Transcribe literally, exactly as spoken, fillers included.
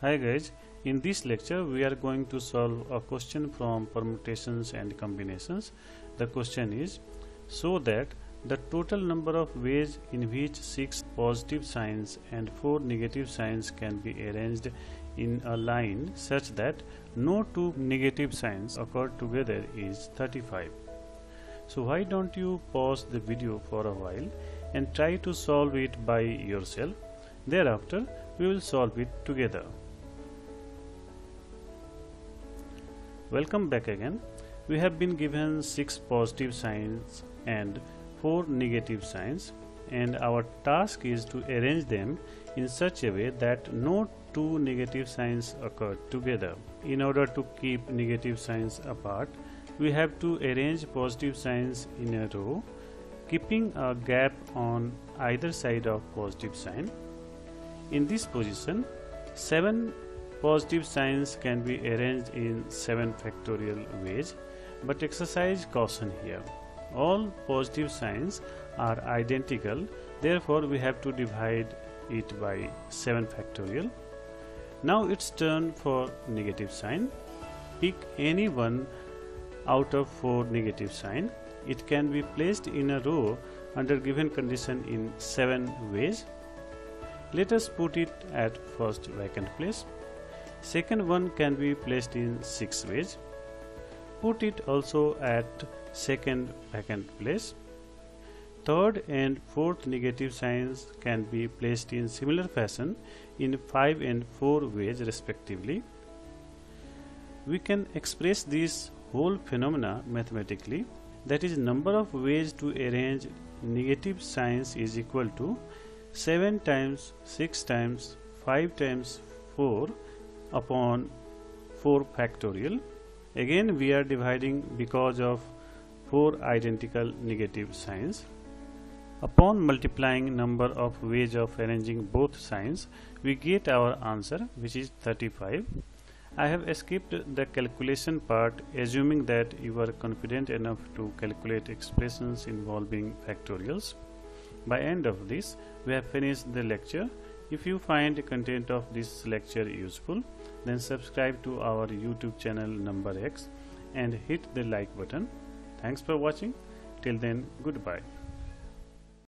Hi guys, in this lecture we are going to solve a question from permutations and combinations. The question is, so that the total number of ways in which six positive signs and four negative signs can be arranged in a line such that no two negative signs occur together is thirty-five. So why don't you pause the video for a while and try to solve it by yourself. Thereafter we will solve it together. Welcome back again. We have been given six positive signs and four negative signs, and our task is to arrange them in such a way that no two negative signs occur together. In order to keep negative signs apart, we have to arrange positive signs in a row, keeping a gap on either side of positive sign. In this position, seven positive signs can be arranged in seven factorial ways, but exercise caution here. All positive signs are identical, therefore we have to divide it by seven factorial. Now it's turn for negative sign. Pick any one out of four negative sign. It can be placed in a row under given condition in seven ways. Let us put it at first vacant place. Second one can be placed in six ways. Put it also at second vacant place. Third and fourth negative signs can be placed in similar fashion in five and four ways respectively. We can express this whole phenomena mathematically. That is, number of ways to arrange negative signs is equal to seven times six times five times four upon four factorial. Again we are dividing because of four identical negative signs. Upon multiplying number of ways of arranging both signs, we get our answer, which is thirty-five. I have skipped the calculation part, assuming that you are confident enough to calculate expressions involving factorials. By end of this, we have finished the lecture. If you find the content of this lecture useful, then subscribe to our YouTube channel NumberX and hit the like button. Thanks for watching. Till then, goodbye.